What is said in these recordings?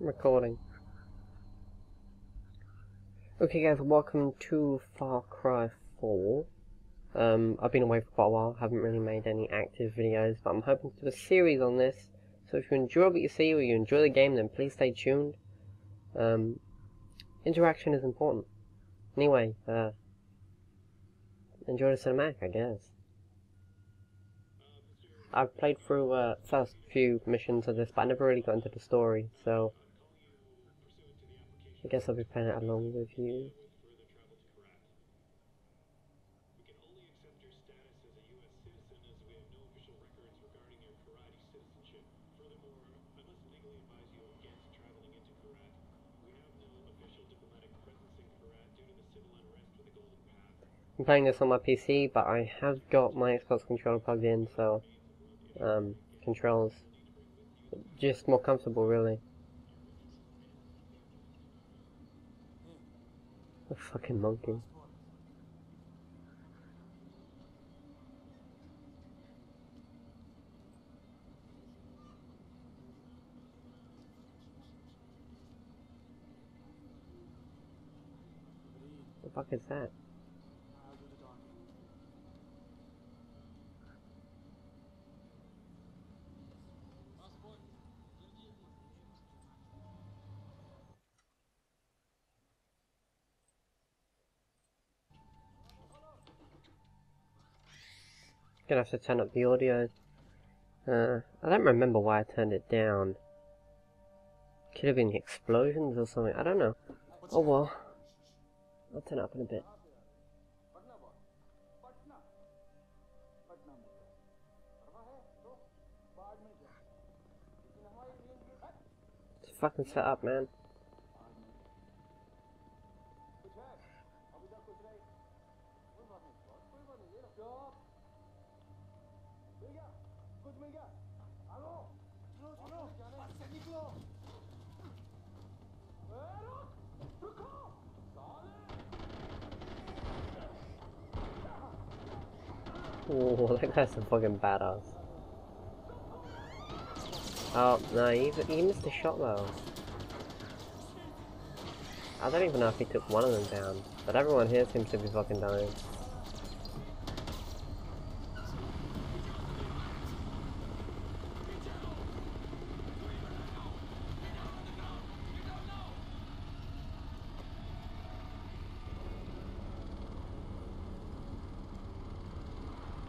Recording. Okay guys, welcome to Far Cry 4. I've been away for quite a while, haven't really made any active videos, but I'm hoping to do a series on this. So if you enjoy what you see or you enjoy the game, then please stay tuned. Interaction is important. Anyway, enjoy the cinematic, I guess. I've played through first few missions of this, but I never really got into the story, so I guess I'll be playing it along with you. I'm playing this on my PC, but I have got my Xbox controller plugged in, so controls just more comfortable, really. A fucking monkey. The fuck is that? Gonna have to turn up the audio. I don't remember why I turned it down. Could have been explosions or something, I don't know. Oh well. I'll turn it up in a bit. It's fucking set up, man. Oh, that guy's a fucking badass. Oh, no, he missed a shot though. I don't even know if he took one of them down, but everyone here seems to be fucking dying.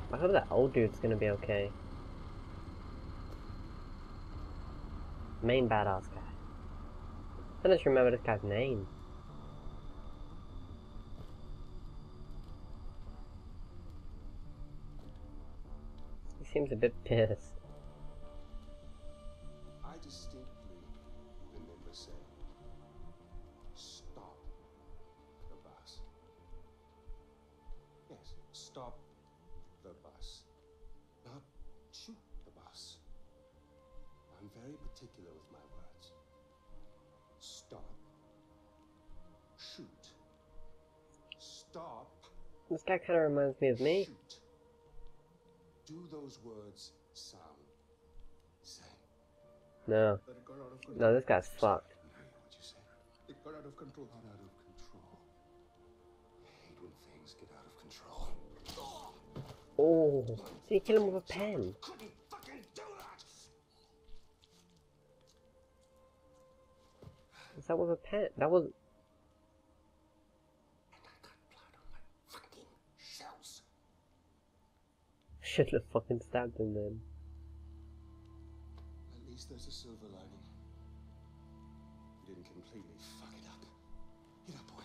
I hope that old dude's gonna be okay. Main badass guy. I don't remember this guy's name. He seems a bit pissed. I distinctly remember saying, "Stop the bus." Yes, stop the bus, not shoot the bus. I'm very particular with my words. Stop. Shoot. Stop. This guy kind of reminds me of me. Shoot. Do those words sound the same? No. No, this guy's fucked. I know what you said. It got out of control. Got out of control. I hate when things get out of control. Oh! Oh, so you kill him with a pen. Couldn't fucking do that. Is that with a pen? That was. And I got blood on my fucking shells. Should have fucking stabbed him then. At least there's a silver lining. You didn't completely fuck it up. Get up, boy.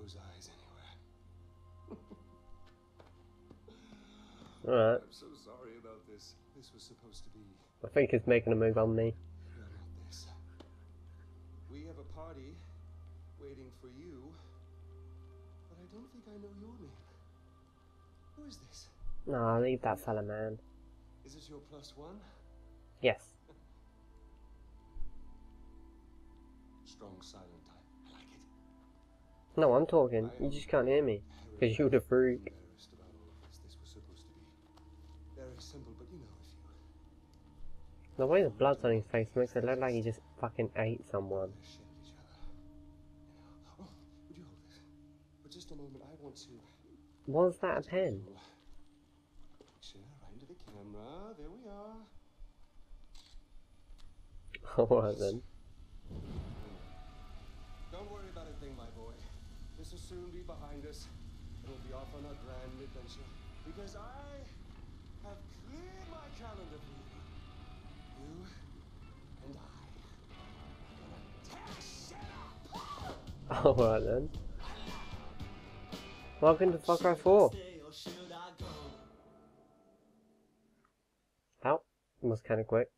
Those eyes anywhere. Alright. I'm so sorry about this. This was supposed to be. I think it's making a move on me. We have a party waiting for you, but I don't think I know your name. Who is this? Nah, leave that fella, man. Is this your plus one? Yes. Strong silent type. No, I'm talking. You just can't hear me, because you're the freak. Very simple, but you know, if you The way the blood's on his face makes it look like he just fucking ate someone. Was that a pen? Right into the camera. There we are. Alright then. Don't worry about a thing, my boy. This will soon be behind us. We'll be off on a grand adventure. Because I have cleared my calendar for you. You and I. Tear shit up! Alright then. Welcome to Far Cry 4. Ow, it was kind of quick.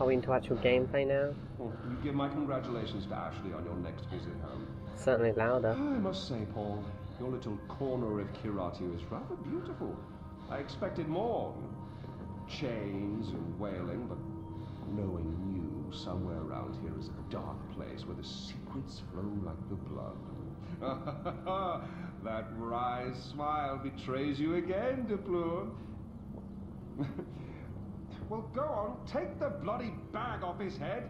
Are we into actual gameplay now? Well, you give my congratulations to Ashley on your next visit home. Certainly louder. I must say, Paul, your little corner of Kiratu is rather beautiful. I expected more. Chains and wailing, but knowing you, somewhere around here is a dark place where the secrets flow like the blood. That wry smile betrays you again, De Pleur. Well, go on, take the bloody bag off his head.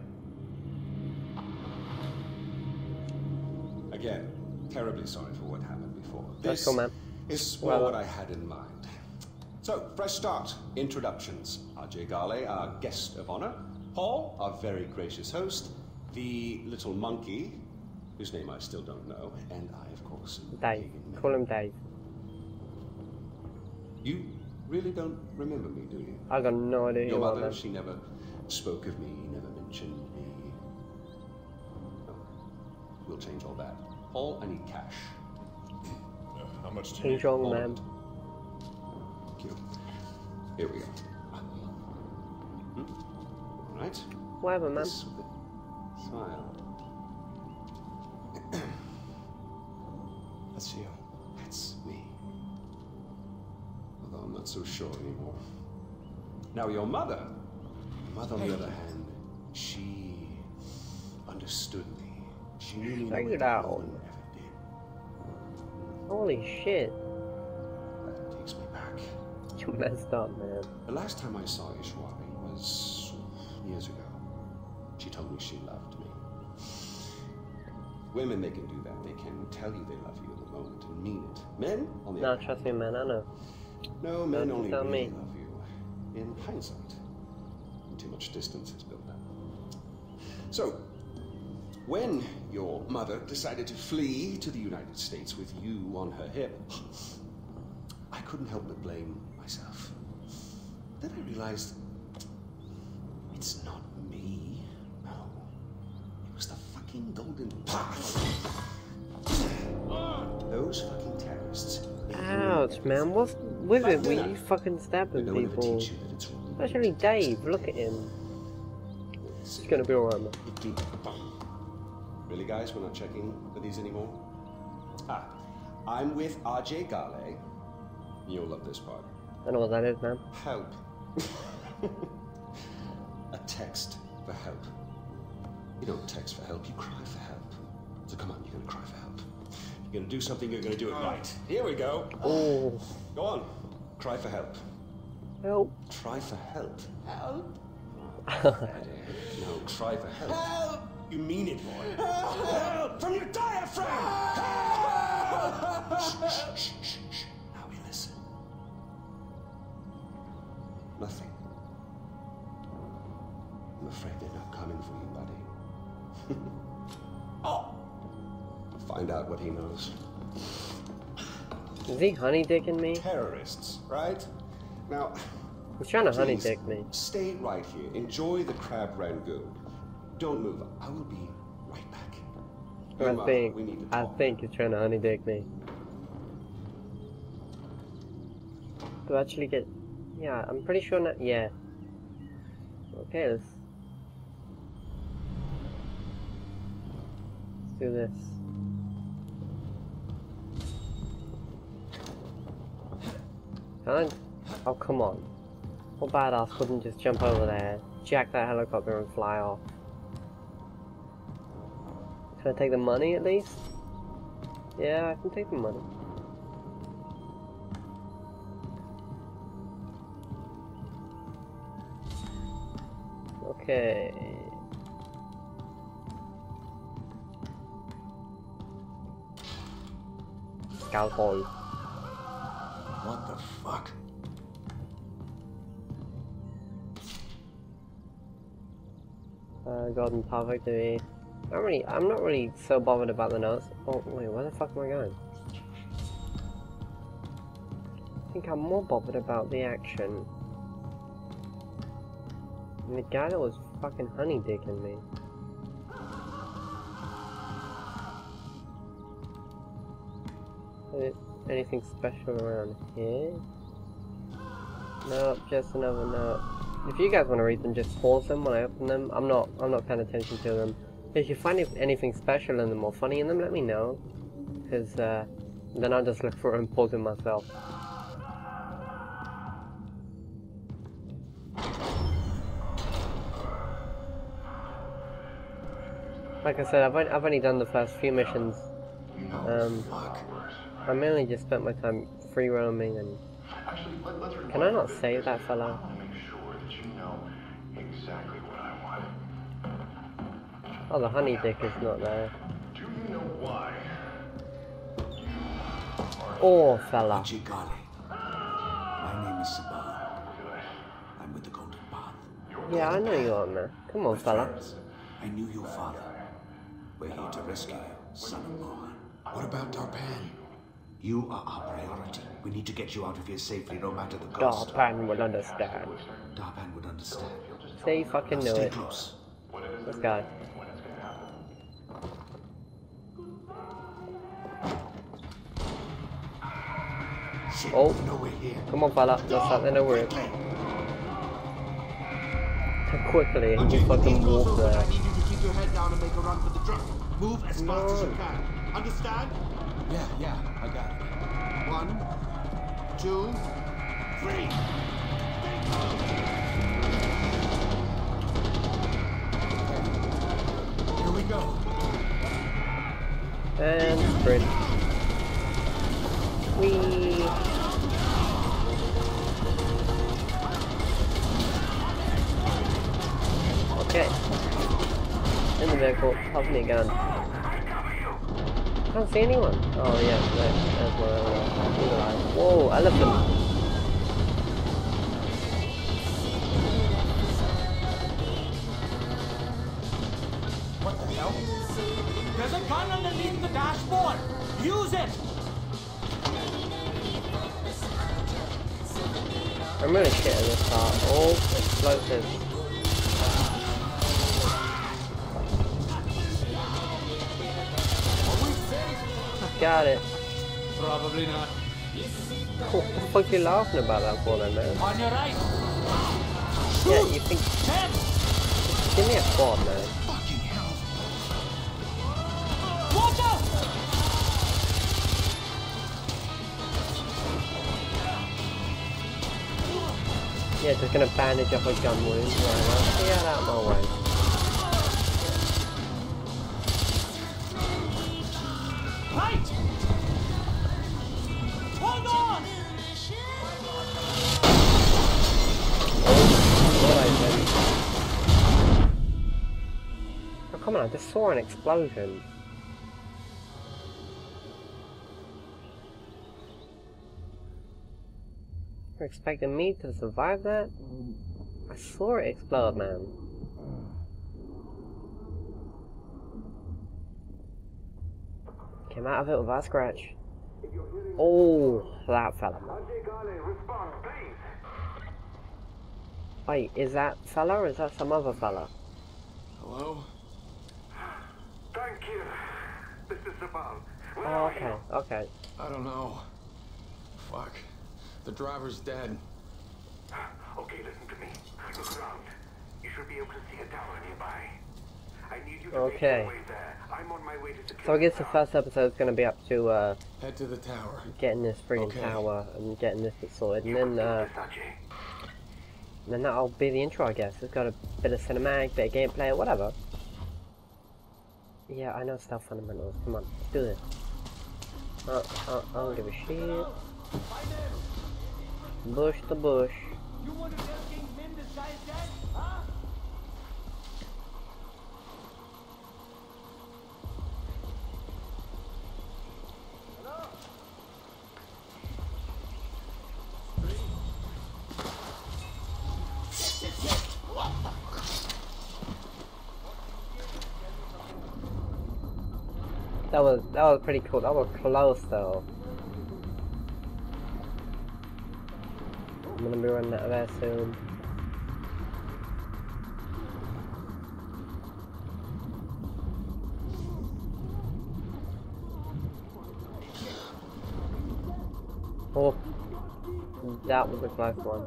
Again, terribly sorry for what happened before. This is well, what I had in mind. So, fresh start. Introductions. Ajay Ghale, our guest of honor. Paul, our very gracious host. The little monkey, whose name I still don't know. And I, of course... Dave. Call him Dave. You... really don't remember me, do you? I got no idea. Your mother, she never spoke of me, never mentioned me. Oh, we'll change all that. Paul, I need cash. How much do you need? All man. Thank you. Here we go. Hmm? Right. Whatever, man. Smile. That's you. That's me. I'm not so sure anymore. Now your mother on the other hand, she understood me. She knew me more than one ever did. Holy shit. That takes me back. You messed up, man. The last time I saw Ishwari was years ago. She told me she loved me. Women, they can do that. They can tell you they love you at the moment and mean it. Men, on the other hand. No, trust me, man, I know. No, men only really love you in hindsight. And too much distance is built up. So, when your mother decided to flee to the United States with you on her hip, I couldn't help but blame myself. Then I realized it's not me. No, it was the fucking Golden Path. Those fucking terrorists. Ouch, man, what's with it when you fucking stabbing people? Especially Dave, look at him. It's gonna be alright, man. Really, guys, we're not checking for these anymore? Ah, I'm with Ajay Ghale. You'll love this part. I don't know what that is, man. Help. A text for help. You don't text for help, you cry for help. So come on, you're gonna cry for help. You're gonna do something, you're gonna do it right. Here we go. Oh. Go on. Cry for help. Help. Try for help. Help. No, try for help. Help! You mean it, boy. Help! Help! From your diaphragm! Help! Shh, shh, shh, shh. Now we listen. Nothing. I'm afraid they're not coming for you, buddy. Oh! Find out what he knows. Is he honeydicking me? Terrorists, right? Now, he's trying to honeydick me. Stay right here. Enjoy the crab rangoon. Don't move. I will be right back. I think he's trying to honeydick me. Do I actually get? Yeah, I'm pretty sure not. Yeah. Okay, let's do this. Oh, come on. What badass wouldn't just jump over there, jack that helicopter and fly off? Can I take the money at least? Yeah, I can take the money. Okay. Cowboy. What the fuck? Golden Path victory. I'm not really so bothered about the notes. Oh wait, where the fuck am I going? I think I'm more bothered about the action. And the guy that was fucking honey dicking me. Is anything special around here? Nope, just another note. If you guys want to read them, just pause them when I open them. I'm not paying attention to them. If you find anything special in them or funny in them, let me know. Because then I'll just look for it and pause them myself. Like I said, I've only done the first few missions. I mainly just spent my time free roaming and. Can I not save that fella? Oh, the honey dick is not there. Oh, fella. Ajay Ghale. My name is Saban. I'm with the Golden Path. Yeah, I know you are, man. Come on, fella. I knew your father. We're here to rescue you, son-in-law. What about Darpan? You are our priority. We need to get you out of here safely, no matter the cost. Darpan will understand. Darpan would understand. Say you fucking know it. Stay close. Let's go. Oh, come on, fella. Let's have another word. Quickly, and you fucking walk there. I need you to keep your head down and make a run for the truck. Move as fast as you can. Understand? Yeah, I got it. 1, 2, 3. Here we go. And sprint. Whee. Okay, in the vehicle, popping a gun. I can't see anyone. Oh yeah, there's one. Whoa, I left him. What the hell? There's a gun underneath the dashboard. Use it. I'm really shit at this car. All explosives. Got it. Probably not. What the fuck you laughing about that for then, man? On your right. Yeah, you think... Give me a quad, man. Fucking hell. Watch out! Yeah, just gonna bandage up a gun wound. Right? Yeah, that my way. I just saw an explosion. You're expecting me to survive that? I saw it explode, man. Came out of it without a scratch. Oh, that fella. Wait, is that fella or is that some other fella? Hello? Thank you. This is the bomb. Oh, okay, okay. I don't know. Fuck. The driver's dead. Okay, listen to me. Look around. You should be able to see a tower nearby. I need you to make your way there. I'm on my way to the I guess the first episode is going to be up to head to the tower. Getting this friggin' tower and getting this bit sorted, and then that'll be the intro, I guess. It's got a bit of cinematic, bit of gameplay, whatever. Yeah, I know stuff fundamentals. Come on, let's do this. I don't give a shit. Bush to bush. That was pretty cool. That was close though. I'm gonna be running out of that soon. Oh, that was a nice one.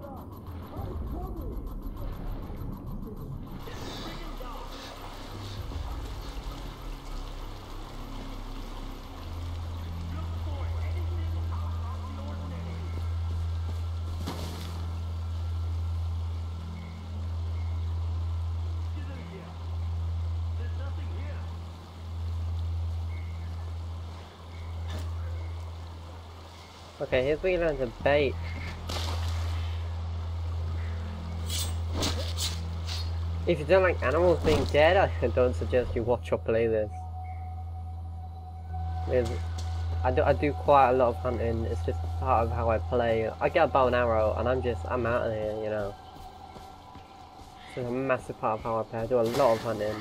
Okay, here's where you learn to bait. If you don't like animals being dead, I don't suggest you watch or play this. I do quite a lot of hunting, it's just part of how I play. I get a bow and arrow and I'm out of here, you know. It's a massive part of how I play, I do a lot of hunting.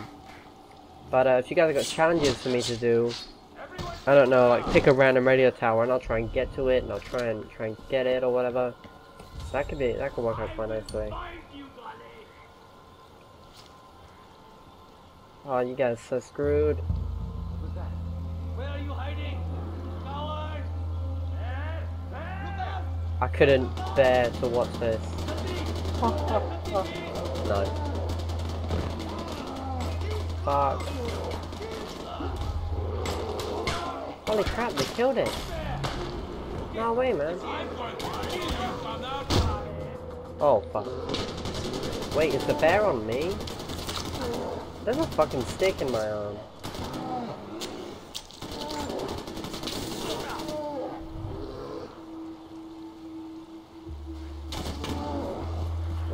But if you guys have got challenges for me to do, I don't know, like pick a random radio tower and I'll try and get to it and I'll try and get it or whatever. So that could work out quite nicely. Oh, you guys are so screwed. Where are you hiding? I couldn't bear to watch this. No. Fuck. Holy crap, they killed it! No way, man. Oh, fuck. Wait, is the bear on me? There's a fucking stick in my arm.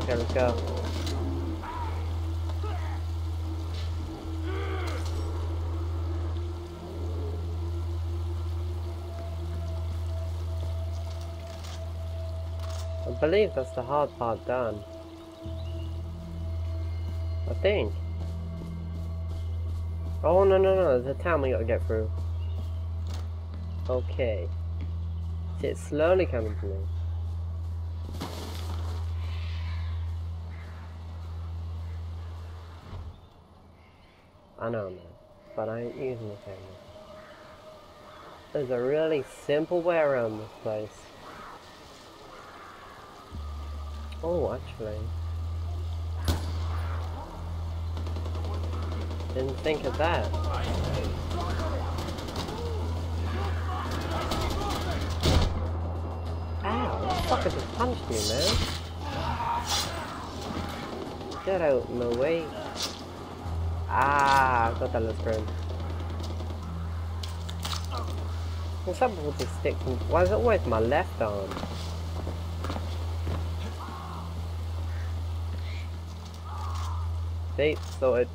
Okay, let's go. I believe that's the hard part done. I think. Oh no, there's a town we gotta get through. Okay. See, it's slowly coming to me. I know, man, but I ain't using the camera. There's a really simple way around this place. Oh, actually. Didn't think of that. Ow, the fucker just punched me, man. Get out my way. Ah, I got that little friend. What's up with this stick? Why is it always my left arm? Bait sorted.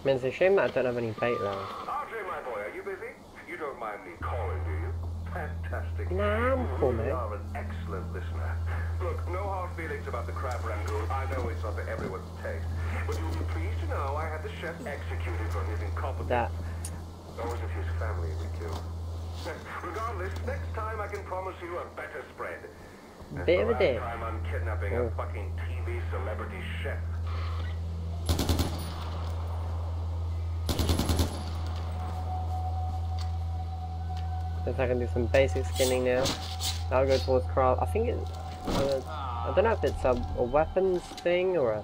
I mean, it's a shame that I don't have any bait left. Ajay, my boy, are you busy? You don't mind me calling, do you? Fantastic. Nah, I'm cool, man. You are an excellent listener. Look, no hard feelings about the crab rangoon. I know it's not for everyone's taste. But you'll be pleased to know I had the chef executed for his incompetence. That. Or is it his family we killed? Regardless, next time I can promise you a better spread. Bit of a day. I'm kidnapping a fucking TV celebrity chef. If I can do some basic skinning now, I'll go towards craft. I think it's, I don't know if it's a weapons thing or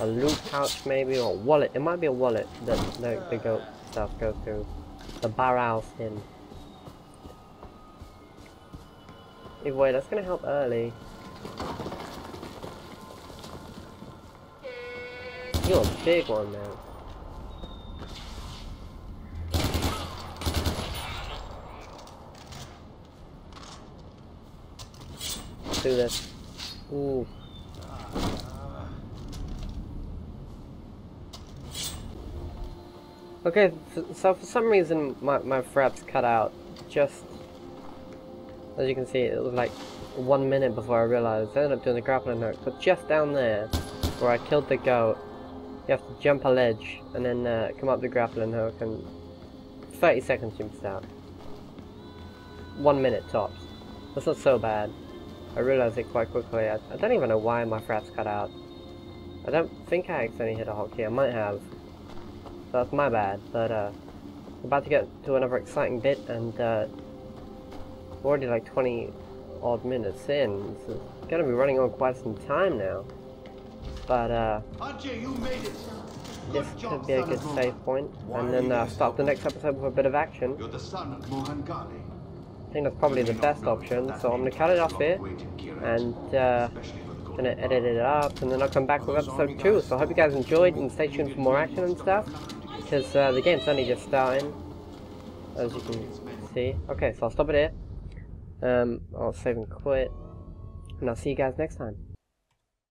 a loot pouch maybe, or a wallet. It might be a wallet that the goat stuff goes through. The barrel skin. Either way, that's gonna help early. You're a big one, man. Let's do this. Ooh. Okay, so for some reason my fraps cut out just. As you can see, it was like 1 minute before I realised. I ended up doing the grappling hook, but just down there, where I killed the goat, You have to jump a ledge and then come up the grappling hook, and 30 seconds jumps out. 1 minute tops. That's not so bad. I realized it quite quickly. I don't even know why my fraps cut out. I don't think I accidentally hit a hotkey. I might have. So that's my bad, but I'm about to get to another exciting bit, and we're already like 20 odd minutes in. So it's gonna be running on quite some time now. But Ajay, you made it. This could be a good save point, and then start the next episode with a bit of action. You're the son of Mohan Ghale. I think that's probably the best option, so I'm gonna cut it off here, and gonna edit it up, and then I'll come back with episode 2. So I hope you guys enjoyed, and stay tuned for more action and stuff, because the game's only just starting, as you can see. Okay, so I'll stop it here. I'll save and quit, and I'll see you guys next time.